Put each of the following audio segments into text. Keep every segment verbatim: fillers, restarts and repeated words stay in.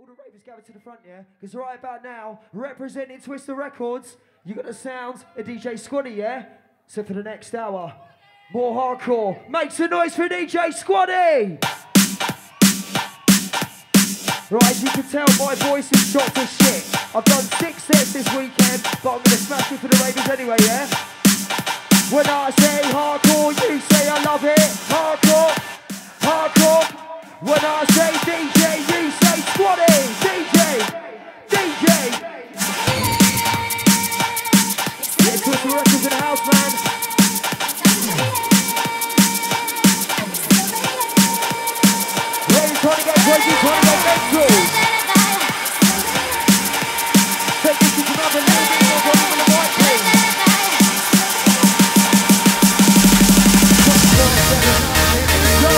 All the ravers gather to the front, yeah? Because right about now, representing Twister Records, you got the sounds of D J Squiddy, yeah? So for the next hour, more hardcore. Make some noise for D J Squiddy! Right, as you can tell, my voice is shot to shit. I've done six sets this weekend, but I'm going to smash it for the ravers anyway, yeah? When I say hardcore, you say I love it. Hardcore, hardcore. When I say D J, you say Squiddy. D J, D J. Yeah, Twister Records in the house, man. Yeah, you're trying to get crazy, you're trying to get mental. Take this to another level, you're going to the right thing. Go. We're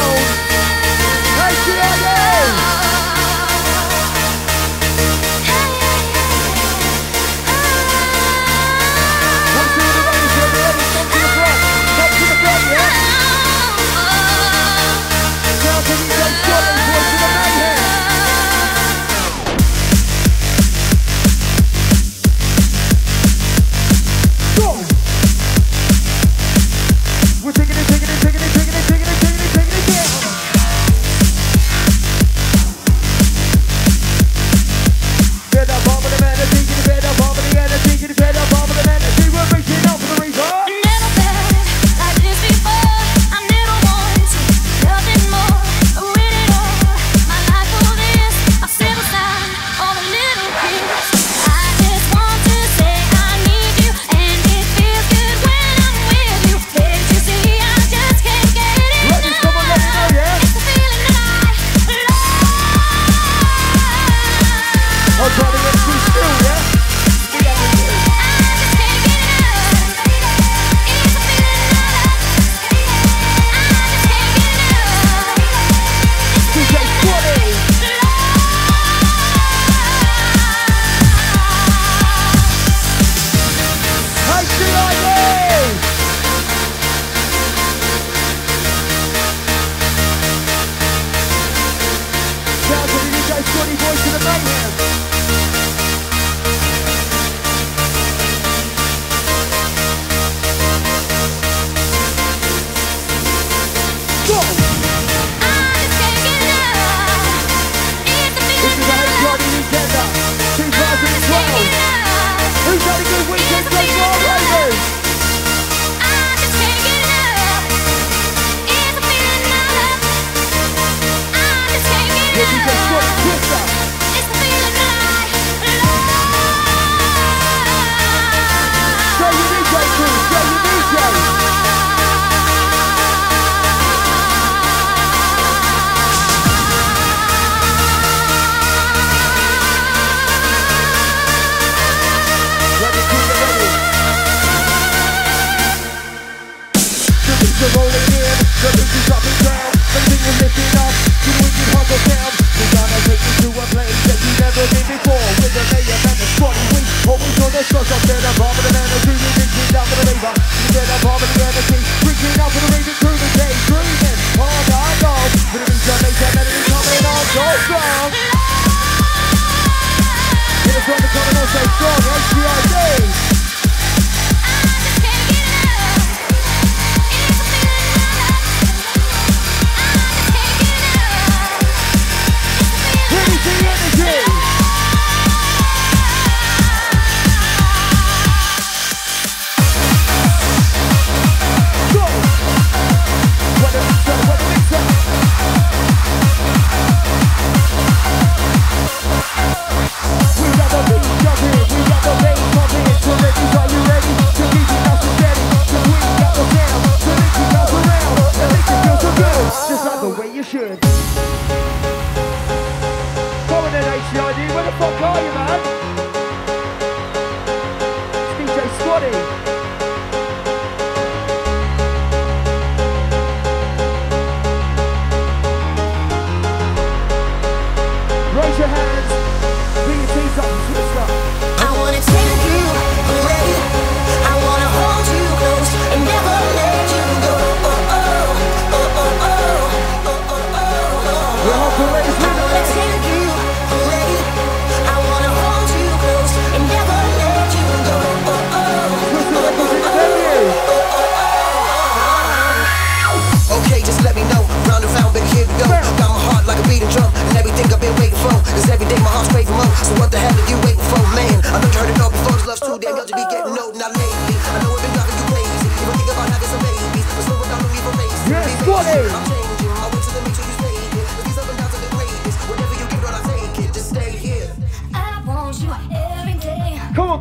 all for it. I wanna take you away.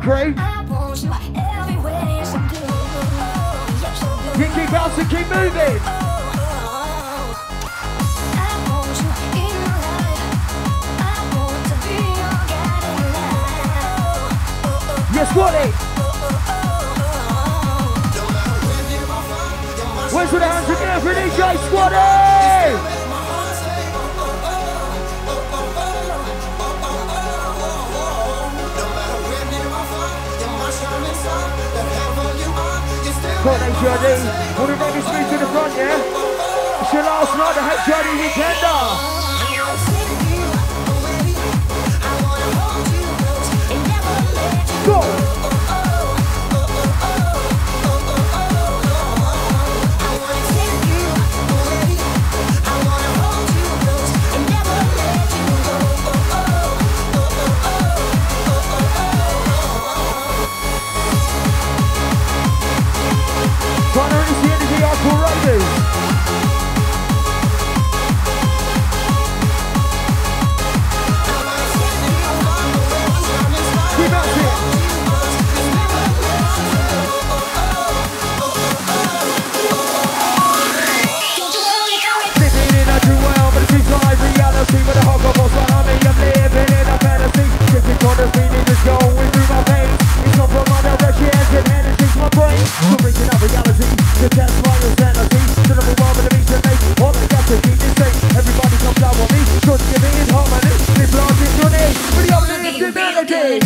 on, crew. I want you everywhere, so good. Oh, yeah, so good. Keep bouncing, keep moving. Oh, yes, Squaddy. Where's the hands again for D J Squaddy? Got H T I D. All the babies move to the front, yeah? It's your last night at H T I D weekend. Go! Oh, oh, oh, oh. I wanna take you away. I wanna hold you close and never let you go. Oh, oh, oh, oh, oh, oh, oh. Connor is the energy I call Raiders. With a hog of us, but I'm living in a fantasy. Shifting on the feeling is going through my veins. It's not from my direction, and energy's my brain. So reaching out reality to test my insanity. To the world with a beat to make all the gas to keep this thing. Everybody comes out on me, just giving it harmony. They blast it your name for the uplifted melody.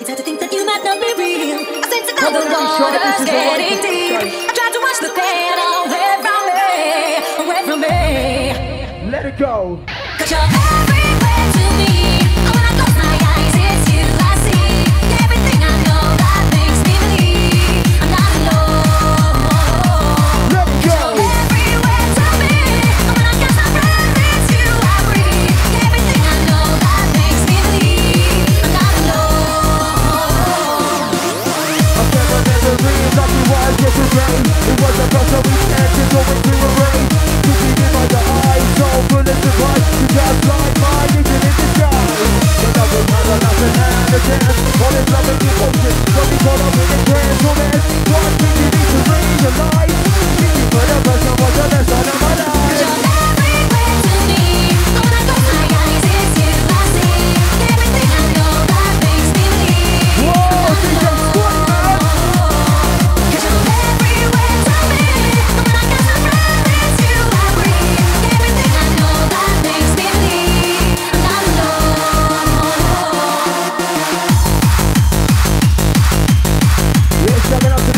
It's hard to think that you might not be real. I sense that the water's getting deep. I tried to wash the pain away from me, away from me. Let it go. 'Cause you're everywhere to me. And when I close my eyes, it's you I see. Everything I know that makes me believe I'm not alone. Let it go. You're everywhere to me. And when I catch my breath, it's you I breathe. Everything I know that makes me believe I'm not alone. I feel my misery is not the wise, just the rain. It was a best of weekend, it's going through a rain. To be in my eyes, so full of surprise. Just like my vision in the sky. But doesn't matter, nothing had a chance. All is love and emotion. Don't be caught up in the transformance. One thing you need to realize. Thinking for the person was the best out of my life. You're everywhere to me. And when I close my eyes, it's you I see. Everything I know that makes me believe. Whoa, D J Squad-E.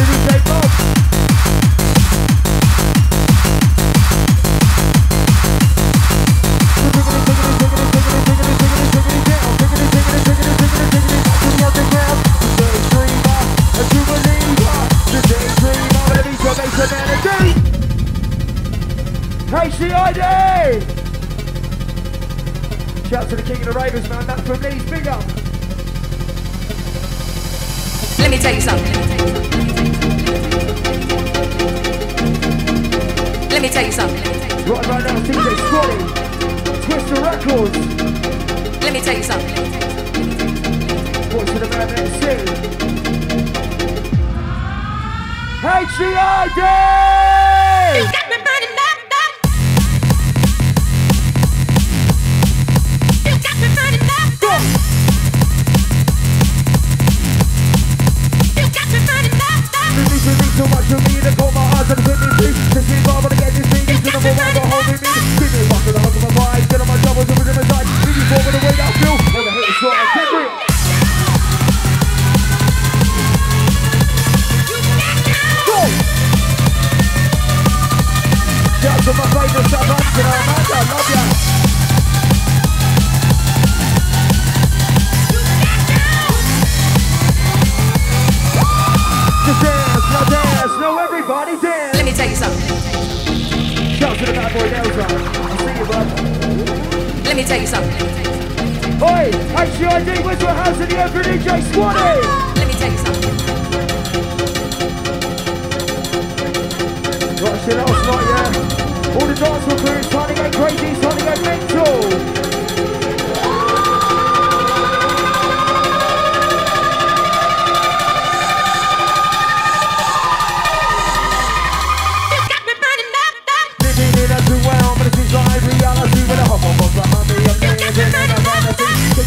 H T I D! Shout out to the king of the ravers, man. That's for me. Big up. Let me tell you something. Let me tell you something. Right, right now, D J Squiddy, Twister Records. Let me tell you something. Watch to the man, M C. H T I D! So much for me to call my eyes and put me free. Since me Bob and I get this thing, he's gonna fall right behind me. Give me a rock and a hug of my mind. Get on my doubles and within my time. Leave you forward the way I feel. Never hit a shot, I can't breathe. Go! Down to my face and stop asking, I'm out, I love ya. Just dance. Now dance, now everybody dance. Let me tell you something. Shout to the bad boy Delta. I see you, bud. Let me tell you something. Oi, H T I D, where's your house in the open, D J Squad-E? Let me tell you something. Got shit else, not yet. All the dance will do is trying to go crazy, it's trying to go mental.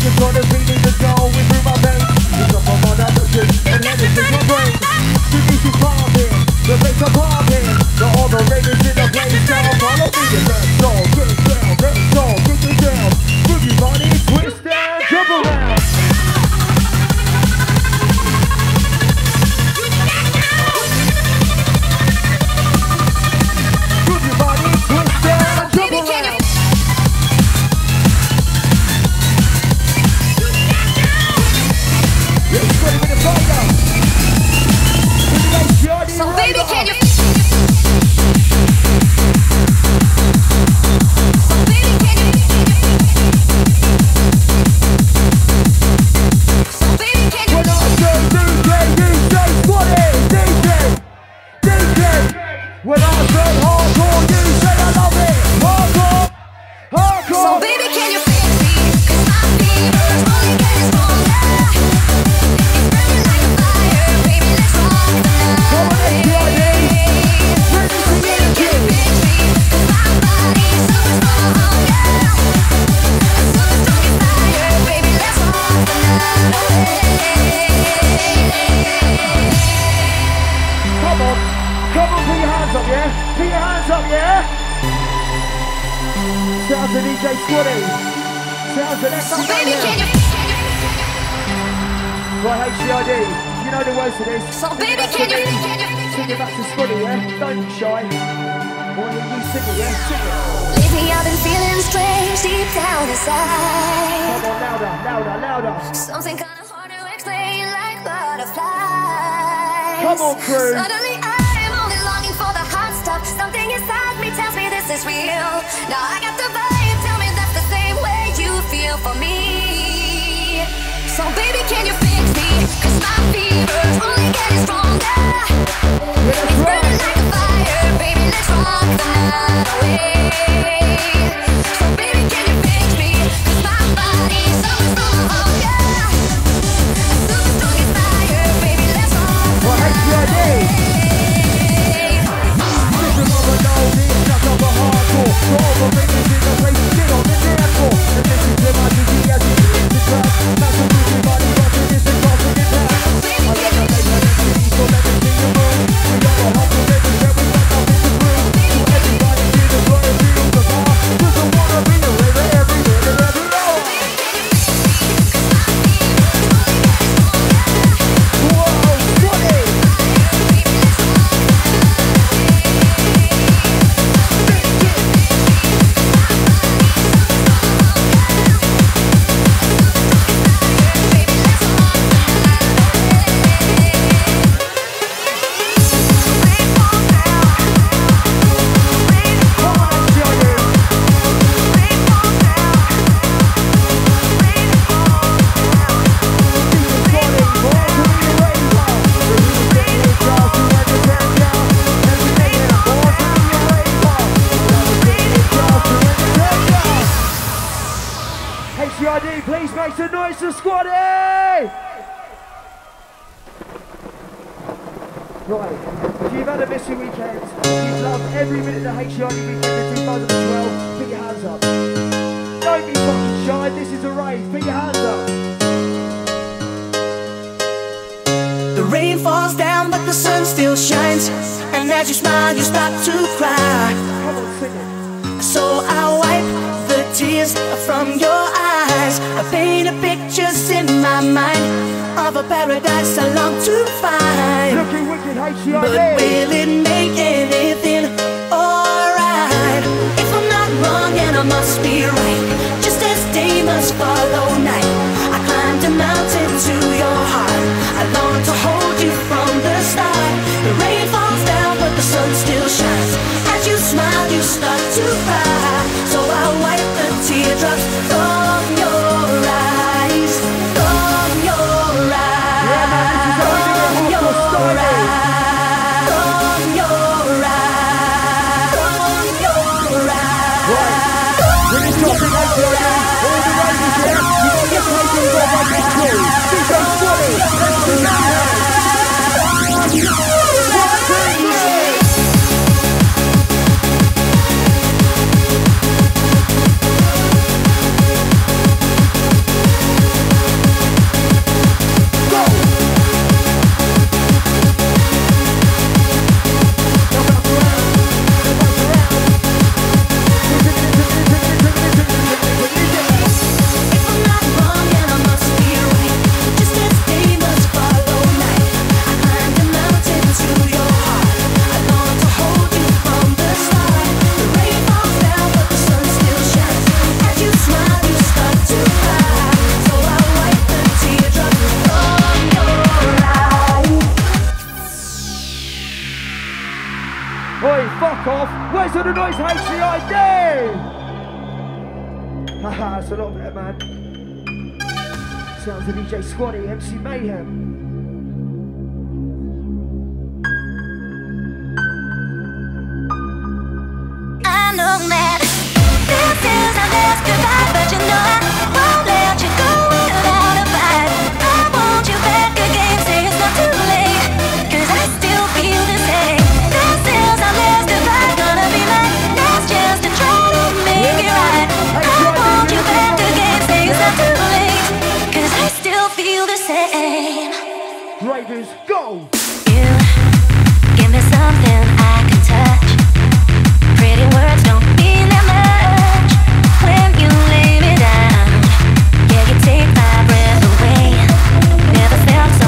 It's gonna be me that's going through my veins. It's up on my direction and let it take my brain. The music's popping, the bass are popping. The other ravers in the place now follow me. Let's go, get down, let's go, get me down. Boogie Ronnie, twist and jump around. Boogie Ronnie, twist and jump around. So baby, can you? Right, H T I D. You know the words to this. So baby, can you, can you sing it back to Squiddy, yeah? Don't shy. Or you sing it, yeah? Sing it. Lately I've been feeling strange deep down inside. Come on, louder, louder, louder. Something kind of hard to explain, like butterflies. Come on, crew. Suddenly I'm only longing for the hot stuff. Something inside me tells me this is real. Now I got the vibe. Tell me that's the same way you feel for me. So baby, can you fix me? 'Cause my fever's only getting stronger. It's burning like a fire. Baby, let's rock the night away. So baby, can you fix me? 'Cause my body's always full of hunger. A super strong desire. Baby, let's rock the night away. Listen on the nose, it's not over hardcore. So over ringers in the race, get on the dance floor. And this is my D J as he hits the track. Not to lose your body, but it is the cross of your back. I like to make my M C, so let them sing the moon. We got a hustle everywhere, we got up in the room. So everybody hear the blood and feel the bar. 'Cause I wanna be a river everywhere, and every road. Whoa, Squiddy! Please make some noise to Squiddy! Right, if you've had a busy weekend, you've loved every minute of the H T I D weekend in twenty twelve, put your hands up. Don't be fucking shy, this is a rave, put your hands up. The rain falls down but the sun still shines, and as you smile you start to cry. Come on, sing it. So I wipe the tears from your eyes. I paint a pictures in my mind of a paradise I long to find. Looking wicked, H T I D. But will it make anything alright? If I'm not wrong and I must be right, just as day must follow night, I climbed a mountain to your heart. I long to hold you from the start. The rain falls down but the sun still shines. As you smile you start to cry. So I wipe the teardrops from your eyes, from your eyes, from your eyes, from your eyes, from your eyes. When it's talking like your eyes, all the right is there. You know you're taking your right is true. This ain't funny, let's do that. To the noise, H T I D! Haha, it's a lot better, man. Sounds of D J Squiddy, M C Mayhem. I know that this is our last goodbye, but you know I won't let you go without a fight. I want you back again, say it's not too late, 'cause I still feel the same. This is our last goodbye. Ravers, go! You give me something I can touch. Pretty words don't mean that much when you lay me down. Yeah, you take my breath away. Never felt so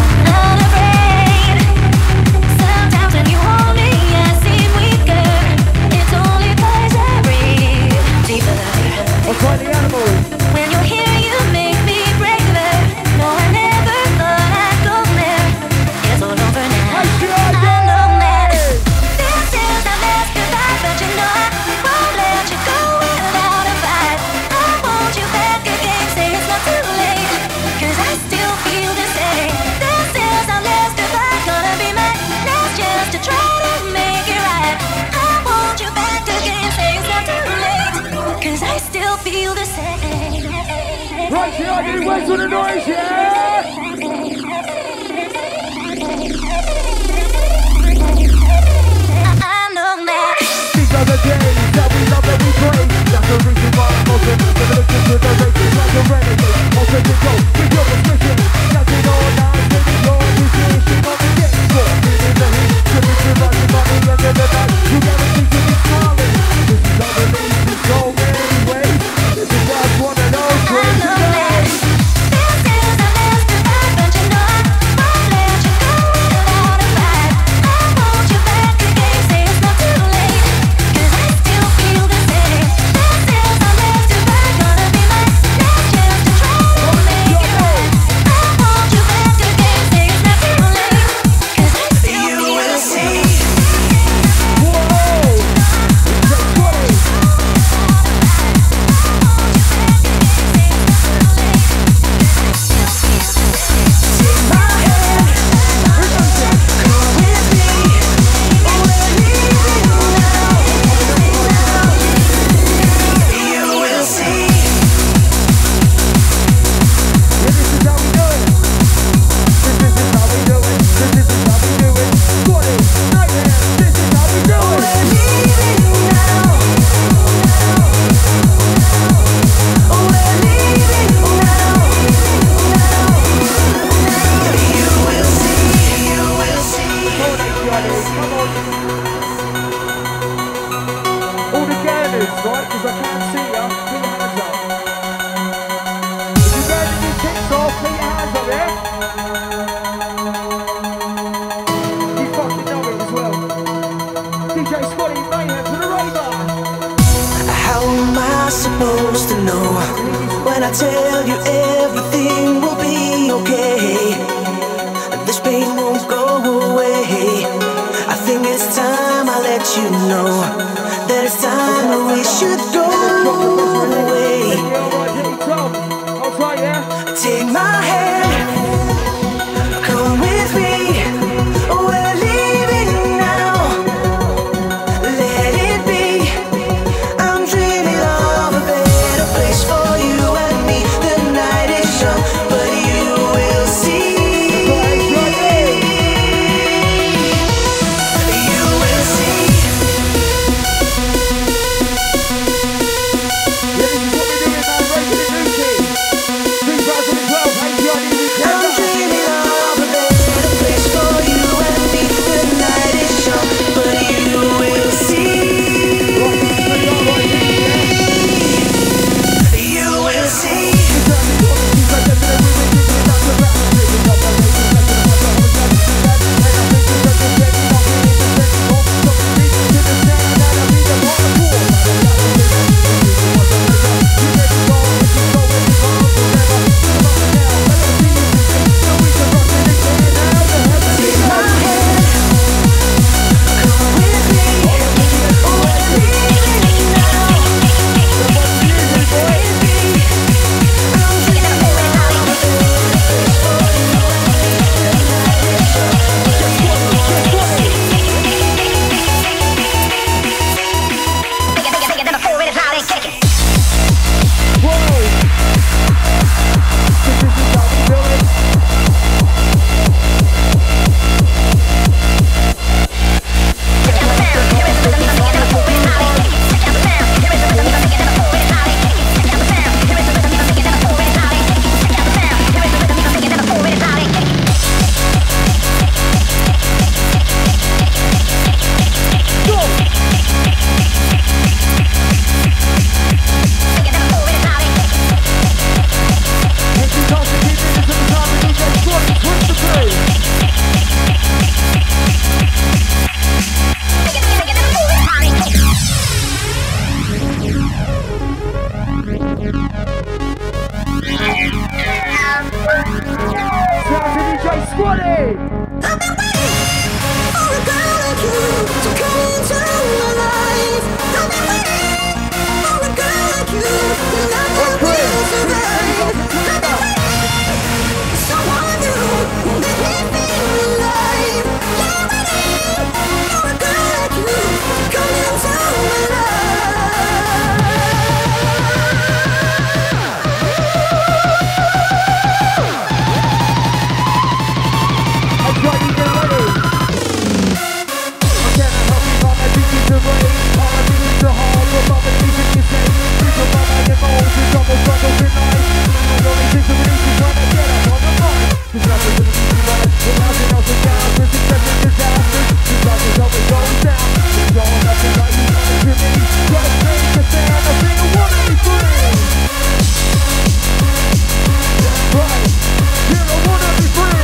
place with the noise, yeah? I know that. These are the days that we love and we crave. That's the reason why I'm also listen to the races like a renegade. Also to go with your prescription. Catching all night, living your musician on the dance floor. In the heat, tripping to rock your body under the night. You gotta think to be smiling. This is how it is to go anyway. This is just one of those crazy days. Let disasters in the streetlight. We're mounting out the downers, accepting disasters. These life is always going down. It's all about the life you want to me. Try to make a sound, I think I want to be free. That's right, yeah, I want to be free.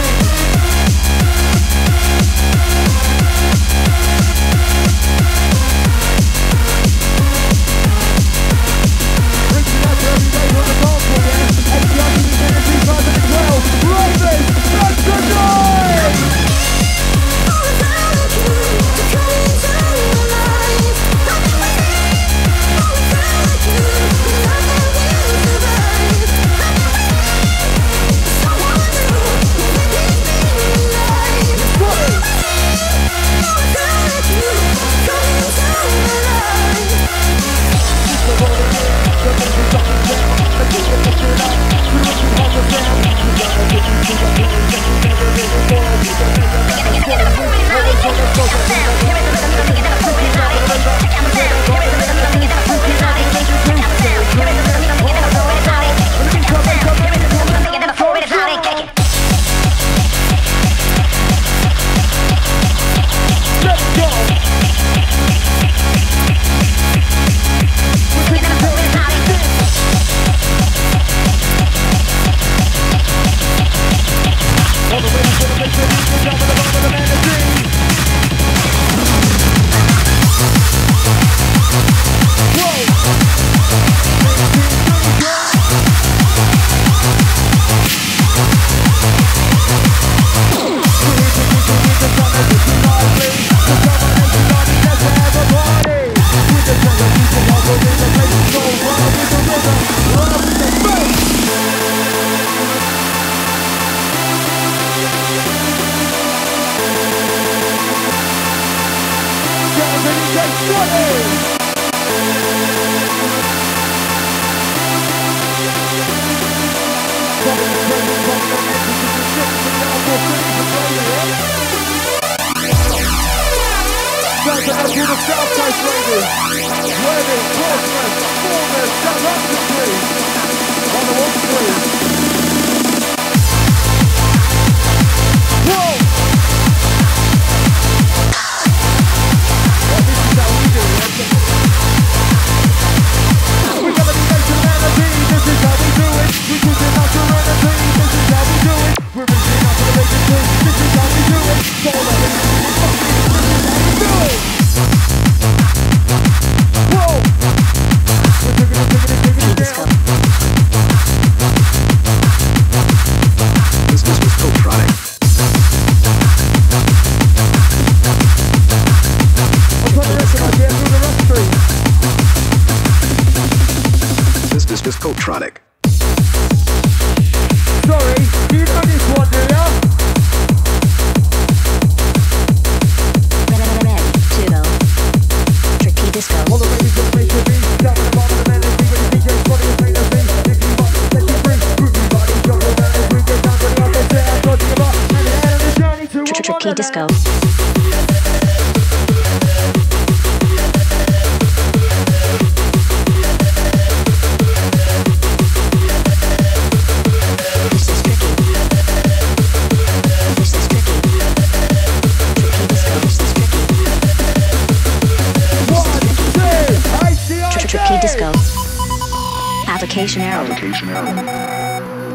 Application error.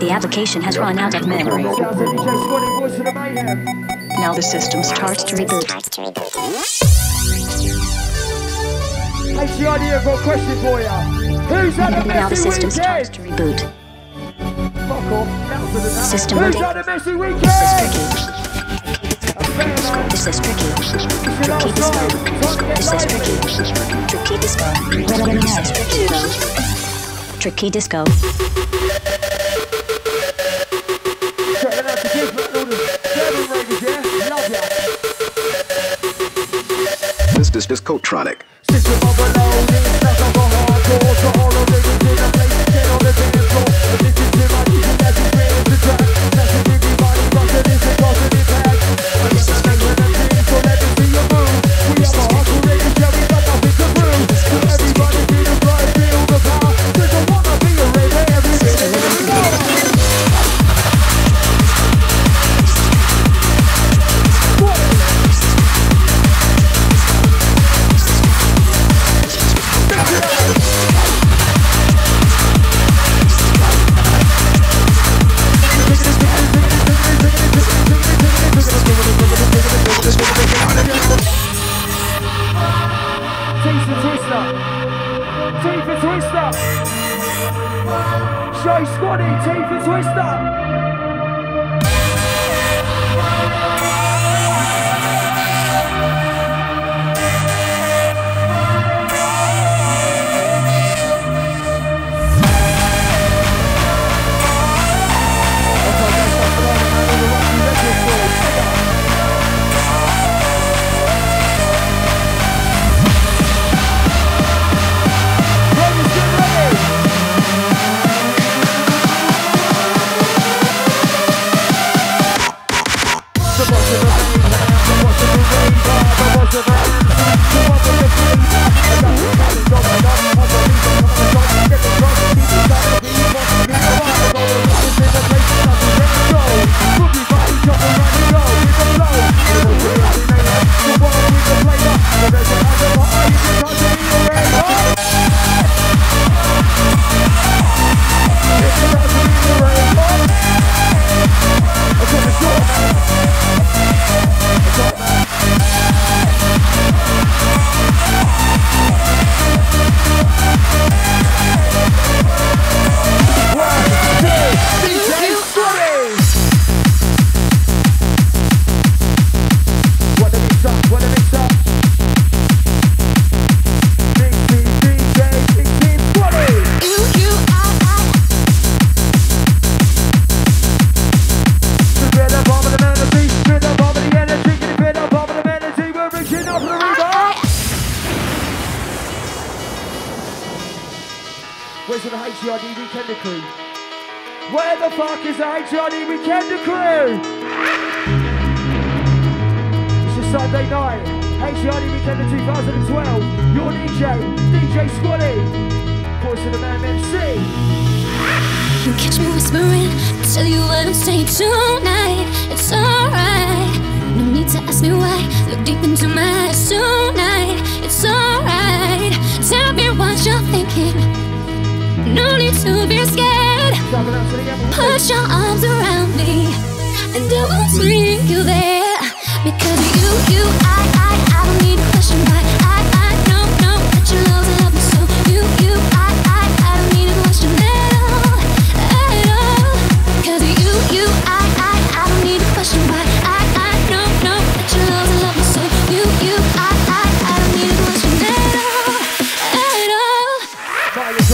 The application has the run out of memory. Now the system starts to reboot. H T I D, I've got a question for you. Who's had a messy weekend? Now the system starts to reboot. Fuck off. System loading. Who's had a messy weekend? This is tricky. This is tricky. This is tricky. Tricky disco. This is tricky. This is tricky. Tricky disco. This is discotronic. Squad-E, T for Twister. Where's the H T I D Weekender crew? Where the fuck is the H T I D Weekender crew? It's a Sunday night, H T I D Weekender twenty twelve. Your D J, D J Squiddy, voice of the man M C. You catch me whispering, I tell you what I'm saying tonight. It's alright, no need to ask me why. Look deep into my eyes tonight. It's alright, tell me what you're thinking. No need to be scared. Put your arms around me, and I will bring you there. Because you, you, I, I, I don't need a question why. I, I know, know that you love to love me so. You, you, I, I, I don't need a question at all, at all. Because you, you, I, I, I don't need a question why. I, I know, know that you love to love me so. You, you, I, I, I don't need a question at all, at all. Bye, H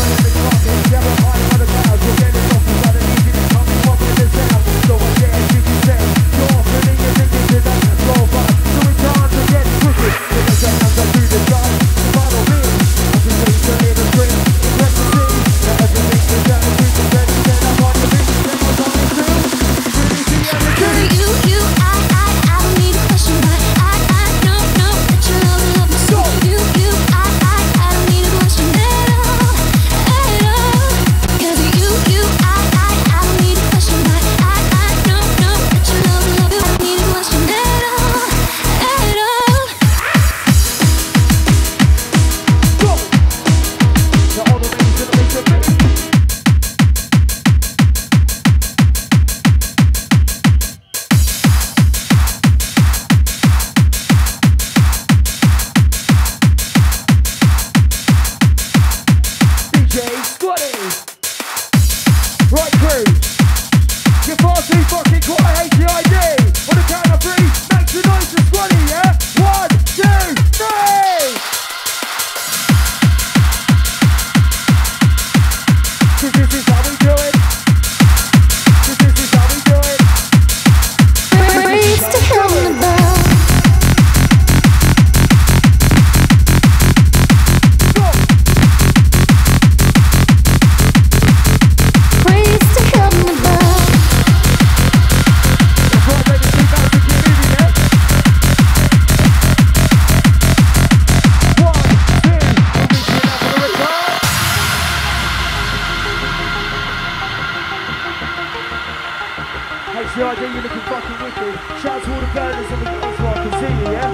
T I D, you're looking fucking wicked. Shout out to all the burners and the girls who I can see you, yeah?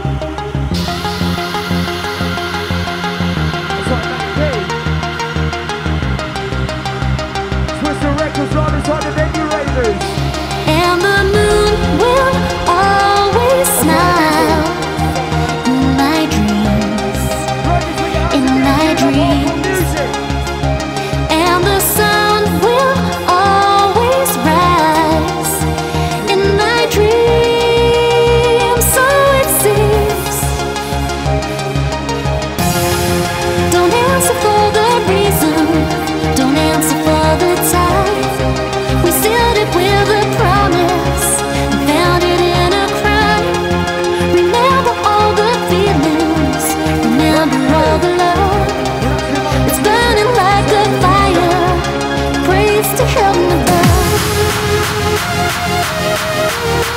That's right, man. Twister Records, right inside the venue raiders. And the moon will always smile in my dreams. In my dreams. And the sun will always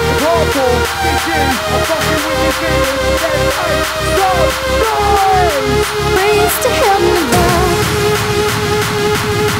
Purple vision, I'm fucking with your fingers. That's us, those boys. Raise to heaven above. Yeah, we'll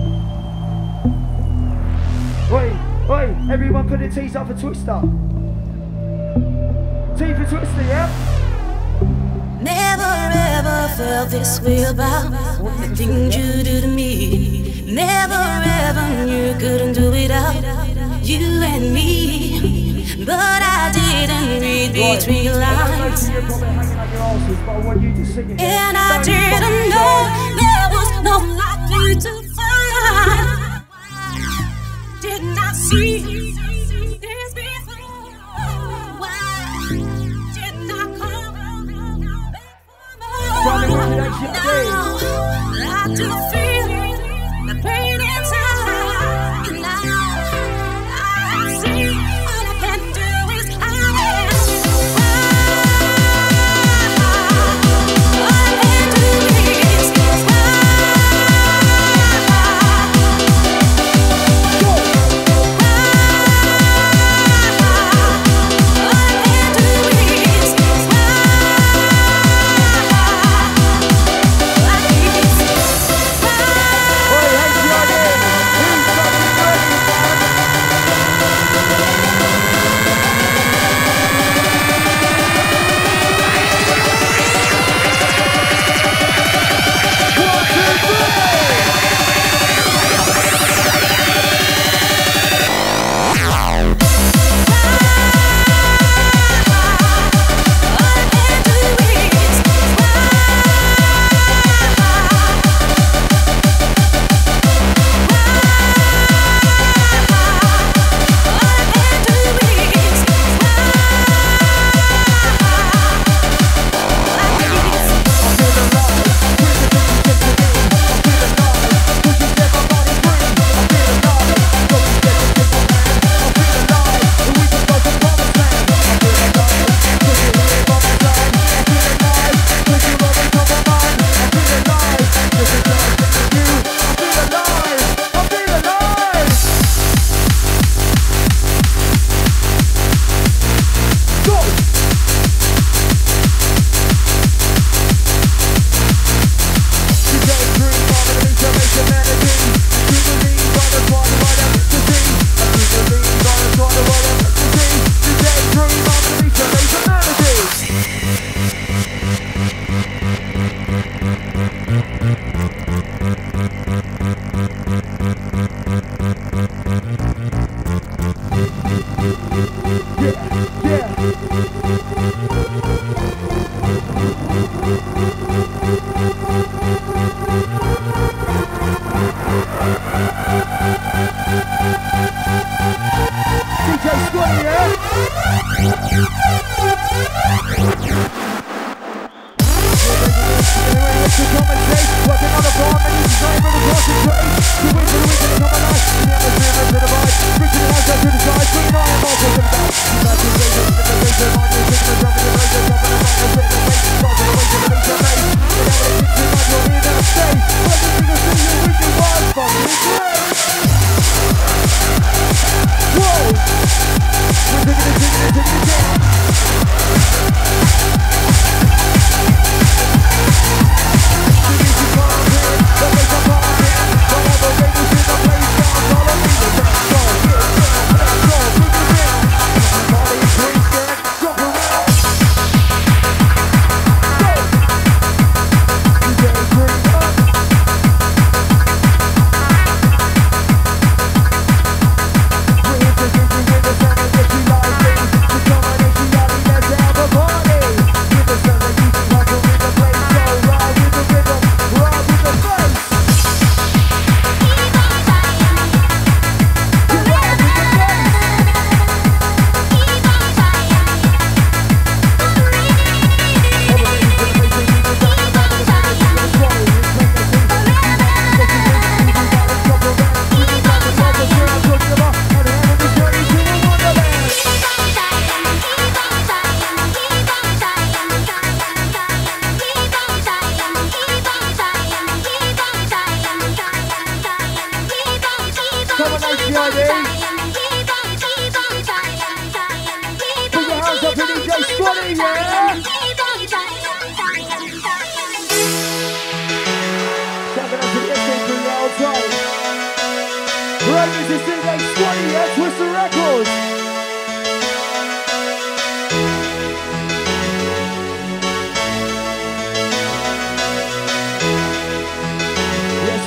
never live like we were yesterday. We was a bunch of idiots who go into the rain. Take the people that are so good with the rise and just like mine into the stars. T's up for Twister. T for Twister, yeah? Never ever felt this way about the things you do to me. Never ever knew you couldn't do it out. you and me, but I didn't read between lines, and I didn't know there was no light to find. Why did not see this before? Why did not come before? Now I do feel the pain inside. Yes,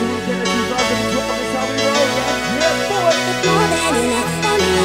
we can. This is our good job. This is how we roll. Yeah, boy.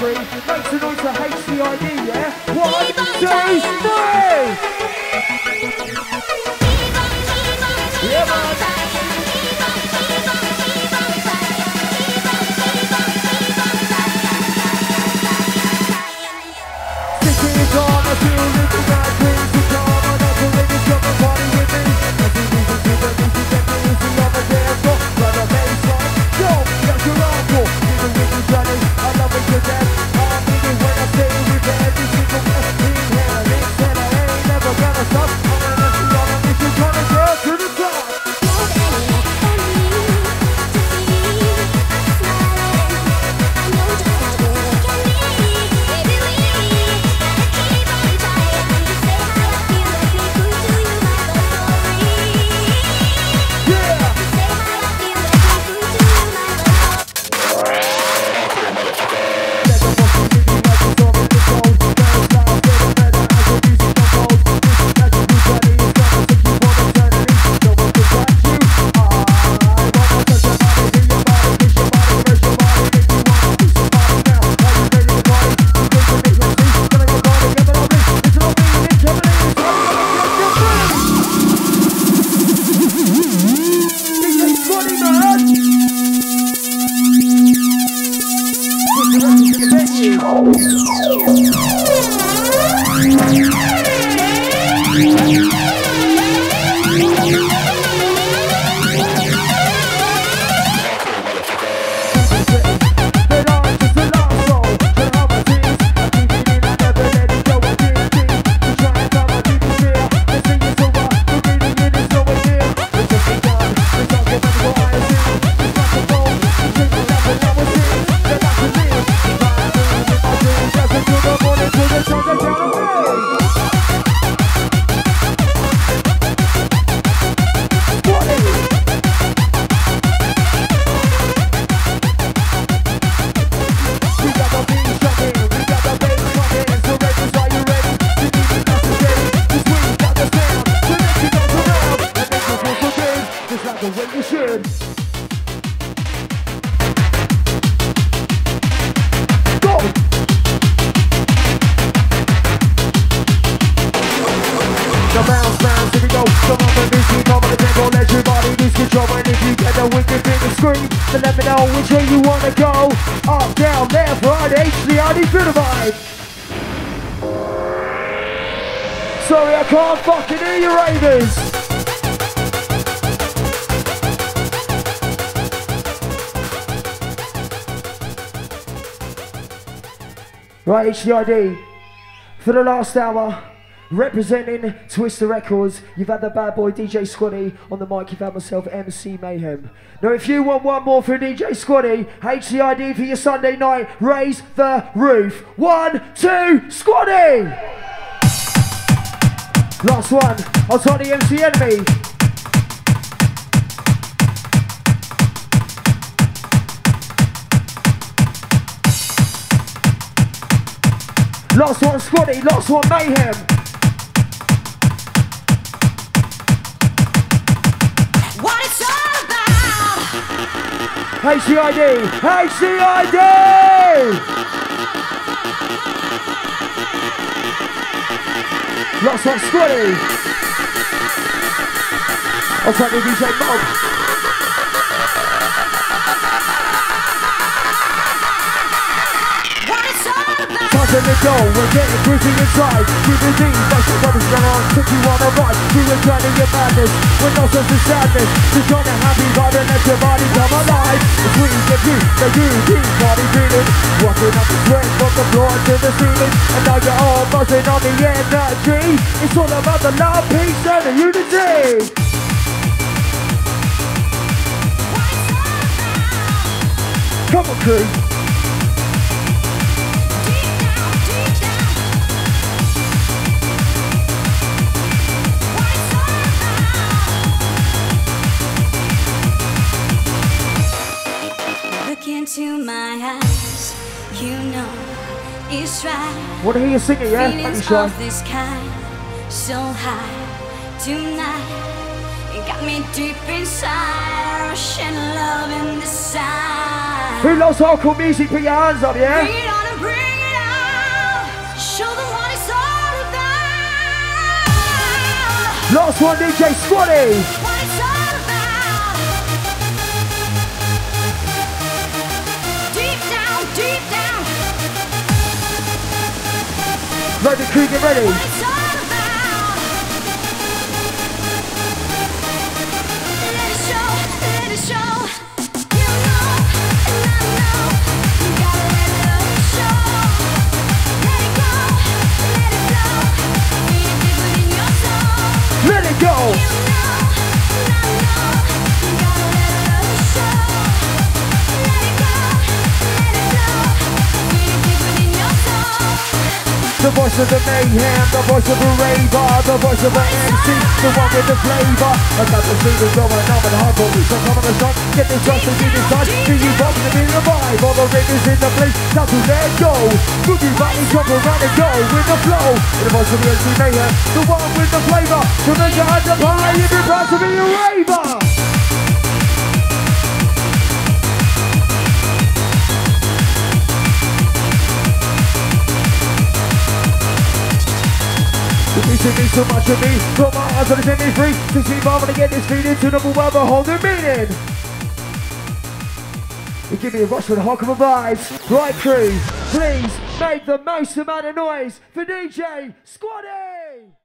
everybody. Make some noise for H T I D, yeah? One, two, three! Yeah, man. Right, H T I D, for the last hour, representing Twister Records, you've had the bad boy D J Squiddy on the mic, you've had myself M C Mayhem. Now if you want one more from D J Squiddy, H T I D for your Sunday night, raise the roof. One, two, Squiddy! Last one, I'll try the M C Enemy. Last one Squiddy, last one Mayhem. What it's all about. H T I D, H T I D. Last one Squiddy. I'll take the D J Bob. In the door, we're getting crazy inside. We've been deep, that's the problem's going on. Took you on a ride, we were turning your madness. We're not just a sadness, just on a happy vibe and let your body come alive. The queens, the you, the you, these party feelings. Walking up the sweat from the floor to the ceiling. And now you're all buzzing on the energy. It's all about the love, peace and the unity. Come on crew. What are you singing, yeah? Feelings of this kind, so high tonight. It got me deep inside, rushing love in the side. Who loves hardcore music? Put your hands up, yeah? Last one, D J Squiddy. Ready, Creek, get ready. Let it go. The voice of the mayhem, the voice of a raver, the voice of an M C, the one with the flavor. I got the fingers over and over and hardcore. So come on the sun, get the trust and get inside. Can you box and in the vibe? All the ravers in the place, now to let go. Boogie body, jump around and go with the flow. The voice of the M C mayhem, the one with the flavor. To make your hands up high if you're proud to be a raver. You should be so much of me, put my eyes on the semi free. To see if I'm gonna get this feeding to number one, the whole new meaning. You give me a rush with a hock of a vibe. Right crew, please make the most amount of noise for D J Squad-E.